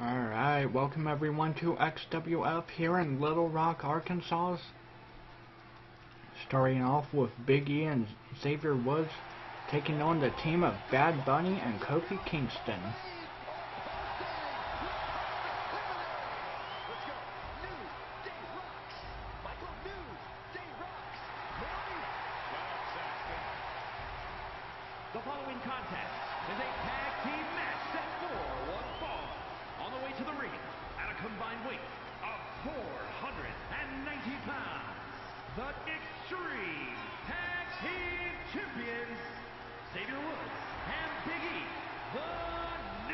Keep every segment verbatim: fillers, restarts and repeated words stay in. Alright, welcome everyone to X W F here in Little Rock, Arkansas. Starting off with Big E and Xavier Woods taking on the team of Bad Bunny and Kofi Kingston. The following contest is a tag team match set for one fall on the way to the ring at a combined weight of four hundred ninety pounds. The Extreme Tag Team Champions, Xavier Woods and Big E, the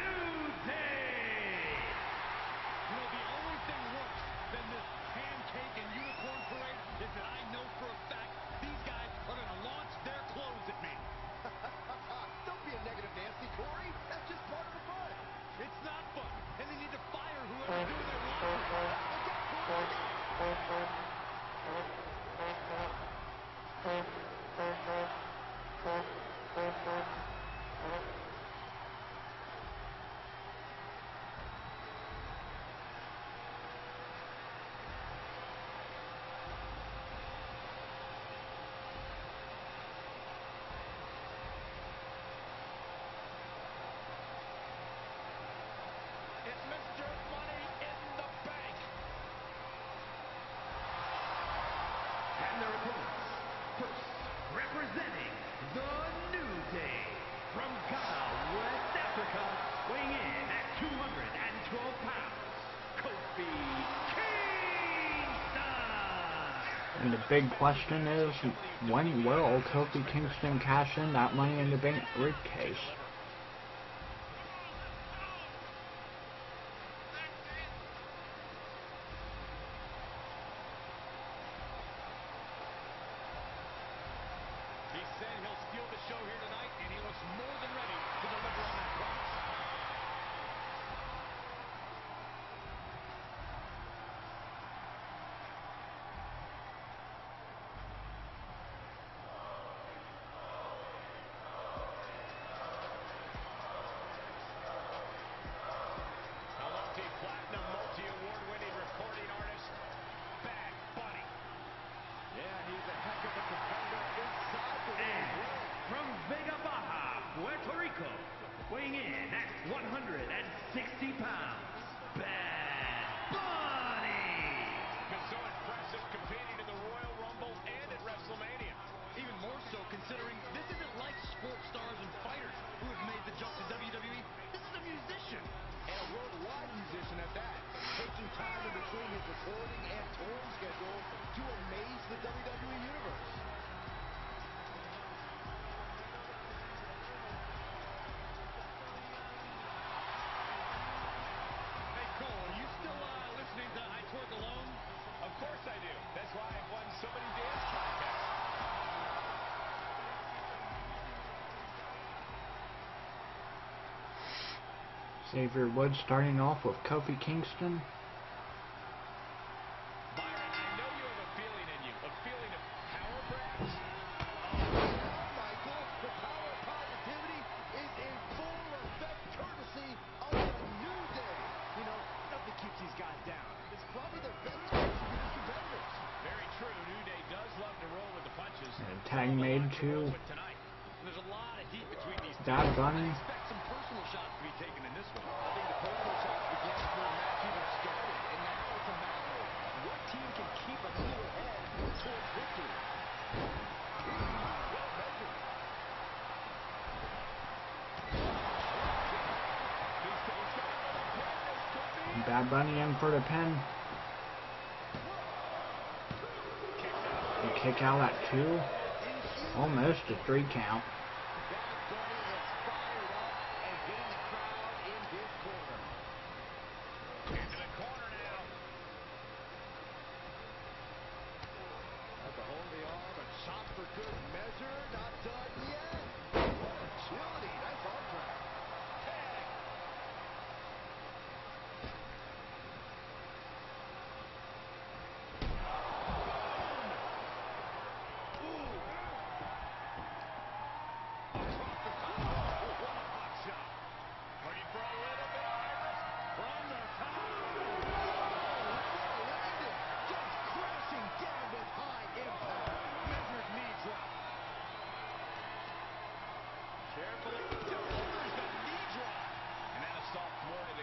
New Day. You know, the only thing worse than this pancake and unicorn parade is that I know for a fact these guys are going to launch their clothes at me. Don't be a negative Nancy, Corey. That's just part of the fun. It's not fun, and they need to fire whoever's doing their laundry. First, representing the New Day from Ghana, West Africa, weighing in at two hundred twelve pounds, Kofi Kingston. And the big question is, when will Kofi Kingston cash in that Money in the Bank briefcase? Weighing in at one hundred sixty pounds, Bad Bunny. Been so impressive competing in the Royal Rumble and at WrestleMania. Even more so considering this isn't like sports stars and fighters who have made the jump to W W E. This is a musician, and a worldwide musician at that, taking time in between his recording and touring schedule to amaze the W W E universe. Xavier Woods starting off with Kofi Kingston. And tag made to Bad Bunny. Bad Bunny in for the pin. They kick out at two. Almost a three count.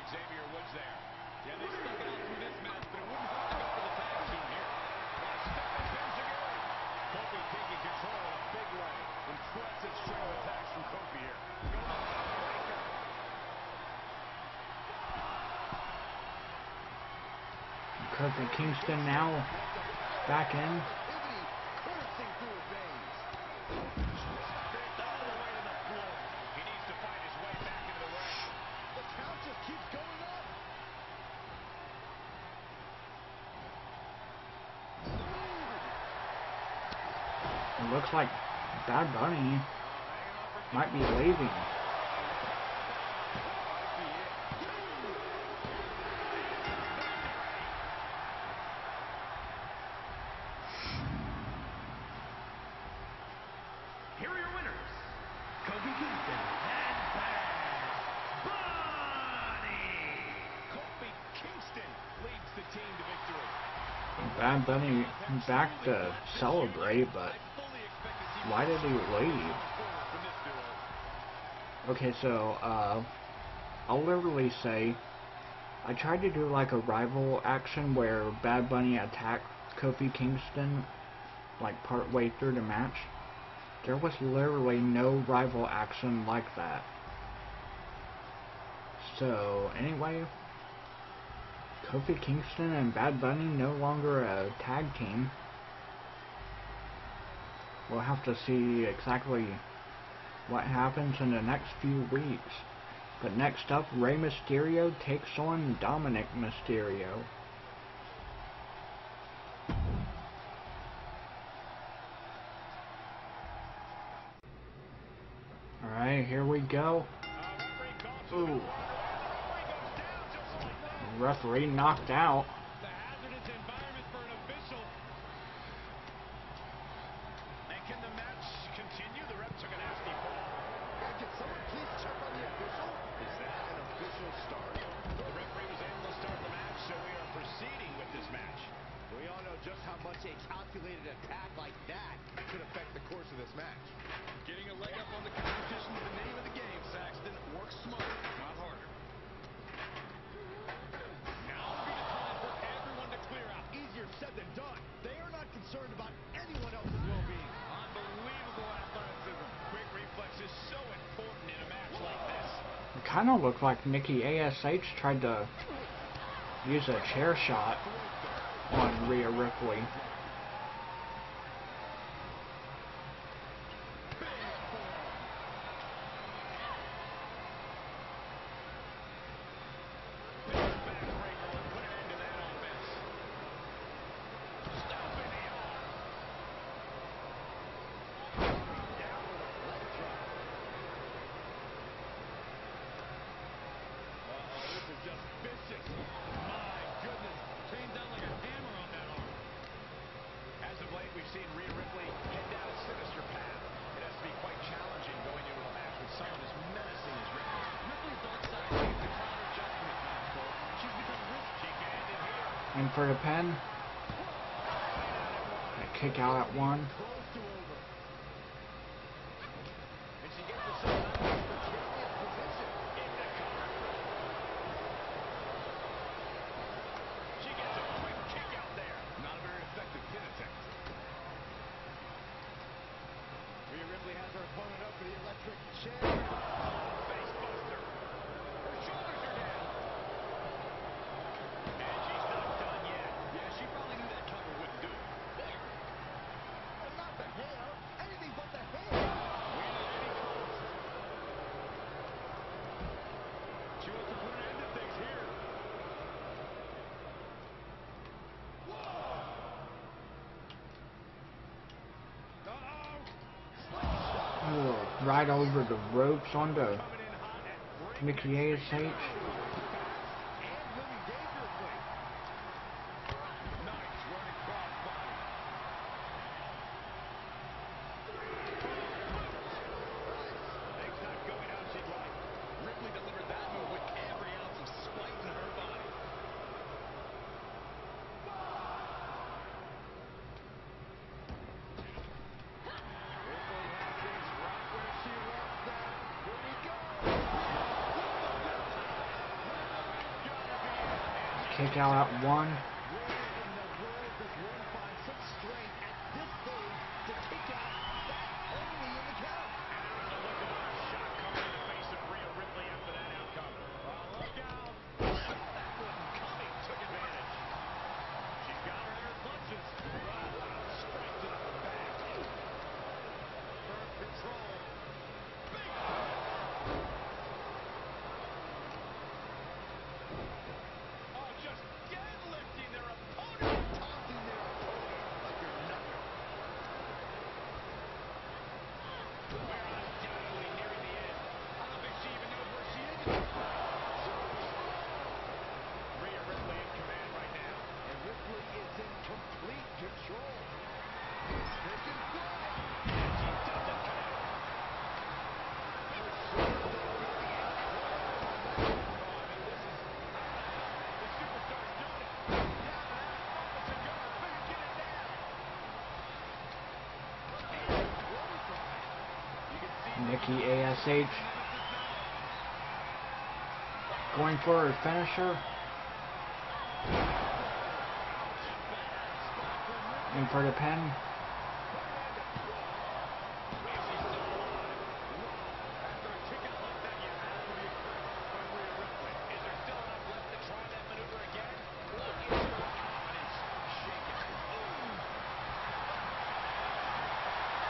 Xavier Woods there. Yeah, they stuck it out through this match, but it wouldn't work out for the tag team here. What a step by Ben Segura. Kofi taking control in a big way. Impressive string of attacks from Kofi here. Going on top of the anchor. Kofi Kingston now back in. It looks like Bad Bunny might be leaving. Here are your winners, Kofi Kingston and Bad Bunny. Kofi Kingston leads the team to victory. Bad Bunny back to celebrate, but why did he leave? Okay, so, uh, I'll literally say, I tried to do like a rival action where Bad Bunny attacked Kofi Kingston, like partway through the match. There was literally no rival action like that. So, anyway, Kofi Kingston and Bad Bunny no longer a tag team. We'll have to see exactly what happens in the next few weeks. But next up, Rey Mysterio takes on Dominik Mysterio. Alright, here we go. Ooh. Referee knocked out. Kind of looked like Nikki A S H tried to use a chair shot on Rhea Ripley. In for the pen. A kick out at one. Right over the ropes onto Nikki A S H. Take out at one. Nikki A S H going for her finisher. In for the pin.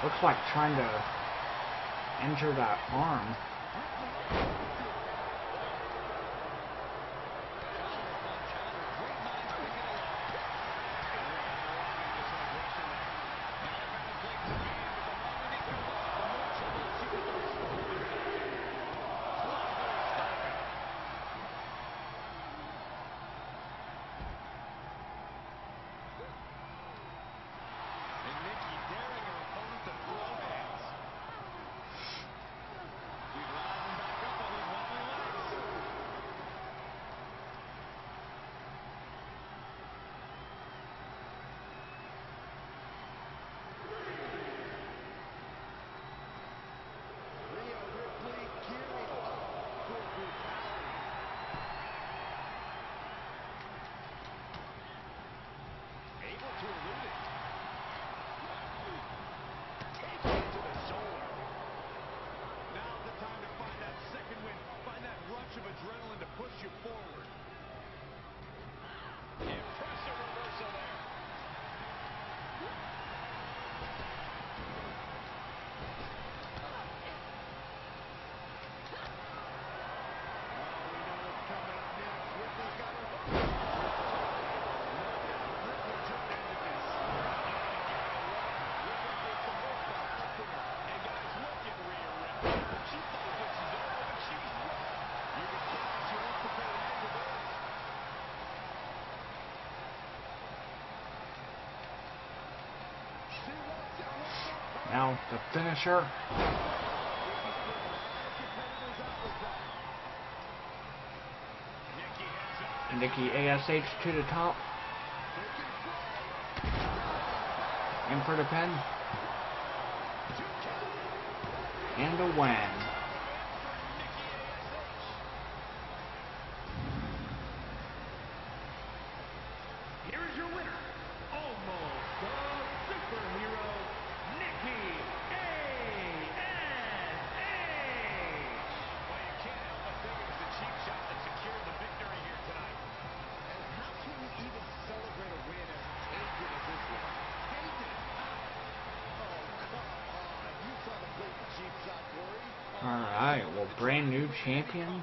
Looks like trying to enter that arm. Now the finisher. Nikki A S H to the top. In for the pin. And a win. Here's your winner. Almost a superhero. Alright, well, brand new champion.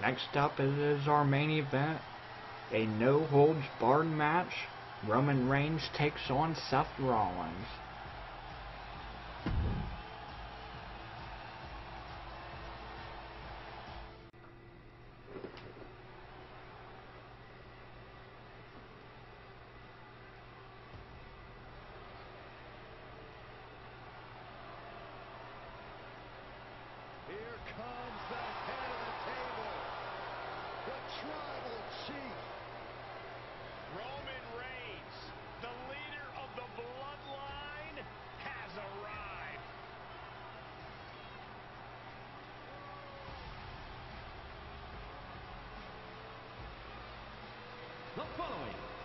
Next up is our main event, a no holds barred match. Roman Reigns takes on Seth Rollins. Roman Reigns, the leader of the bloodline,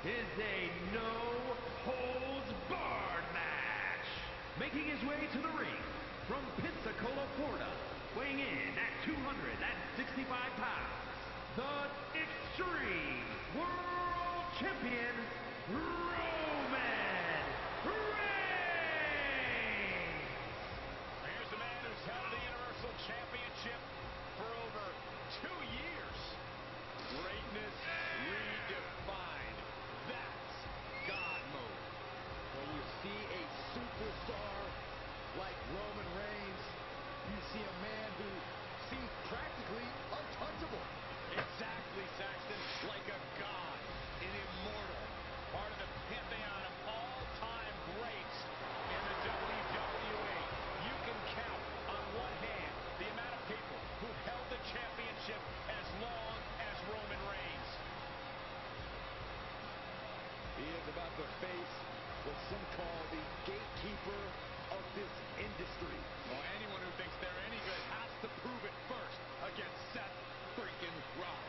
is a no-holds-barred match. Making his way to the ring from Pensacola, Florida, weighing in at two hundred sixty-five pounds, the Extreme World Champion, Roman Reigns. Here's the man who's held the Universal Championship for over two years. Greatness redefined. That's God mode. When you see a superstar like Roman Reigns, you see a man who seems practically untouchable. Exactly, Saxton, like a god, an immortal, part of the pantheon of all-time greats in the W W E. You can count on one hand the amount of people who held the championship as long as Roman Reigns. He is about to face what some call the gatekeeper of this industry. Well, anyone who thinks they're any good has to prove it first against Seth freaking Rollins.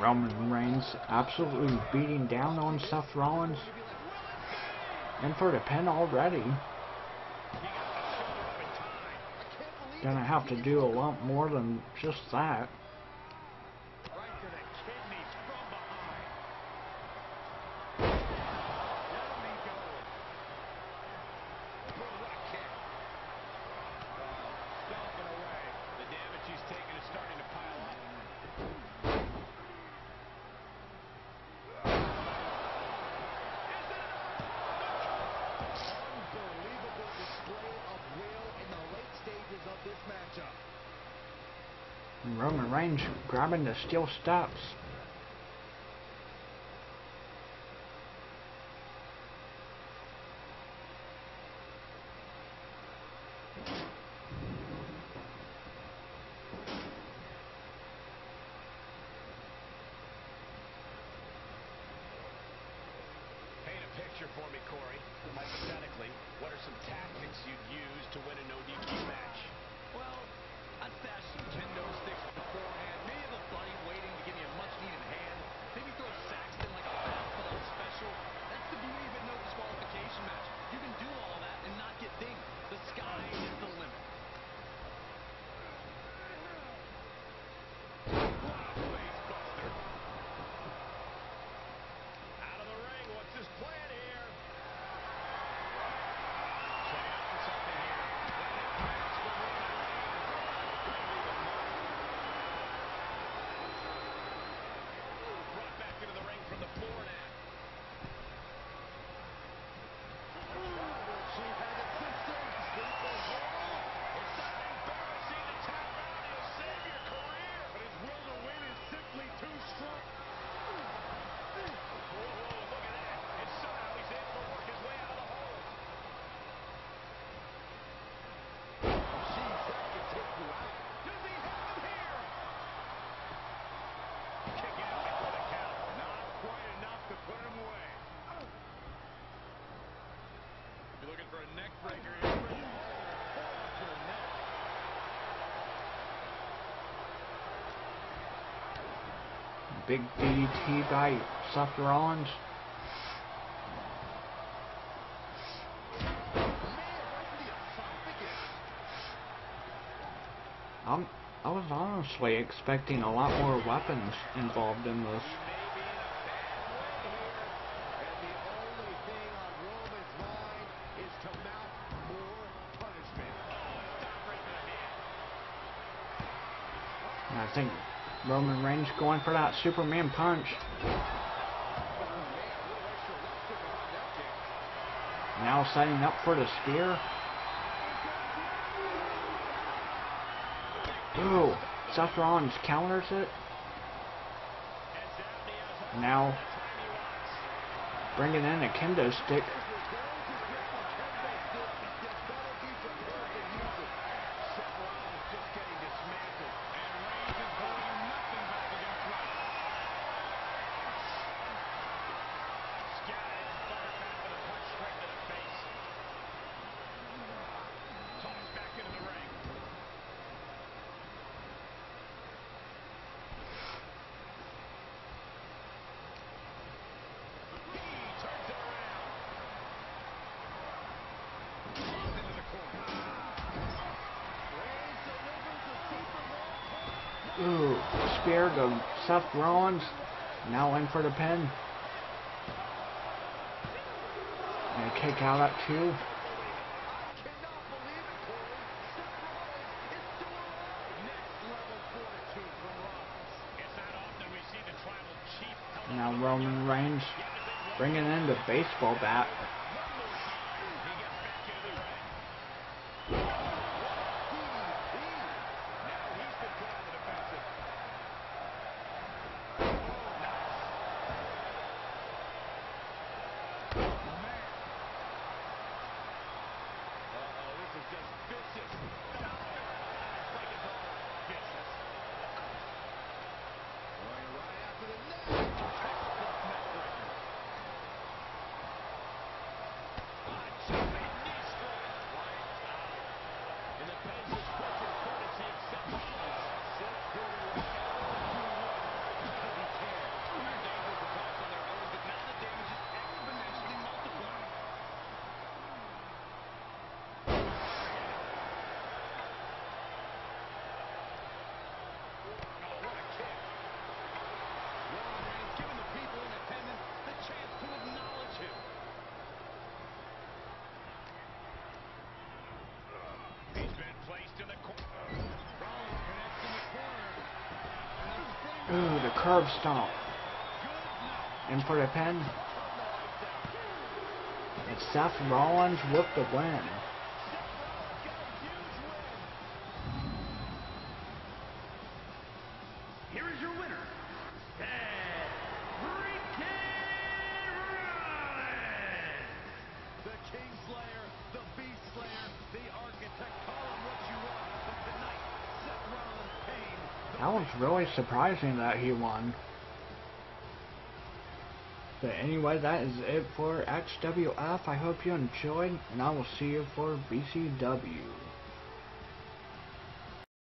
Roman Reigns absolutely beating down on Seth Rollins, and for the pin already. Gonna have to do a lot more than just that. Roman Reigns grabbing the steel steps. Paint a picture for me, Corey. Hypothetically, what are some tactics you'd use to win a no D Q match? Well, I stashed some kendo sticks beforehand, maybe have a buddy waiting to give me a much-needed hand, maybe throw Saxton like a fastball special. That's the beauty of a no-disqualification match. You can do all that and not get dinged. The sky is the limit. Out of the ring, what's his plan here? Big D D T by Seth Rollins. I'm, I was honestly expecting a lot more weapons involved in this. And I think Roman Reigns going for that Superman punch. Now setting up for the spear. Ooh, Seth Rollins counters it. Now bringing in a kendo stick. Ooh, spear to Seth Rollins. Now in for the pin. And a kick out at two. Now Roman Reigns bringing in the baseball bat. Ooh, the curb stomp. And for the pin. It's Seth Rollins with the win. Here is your winner, Seth Freakin' Rollins! The King Slayer, the Beast Slayer, the Architect, call him what you want, but tonight, Seth Rollins pain. That was really surprising that he won. But anyway, that is it for X W F. I hope you enjoyed, and I will see you for B C W.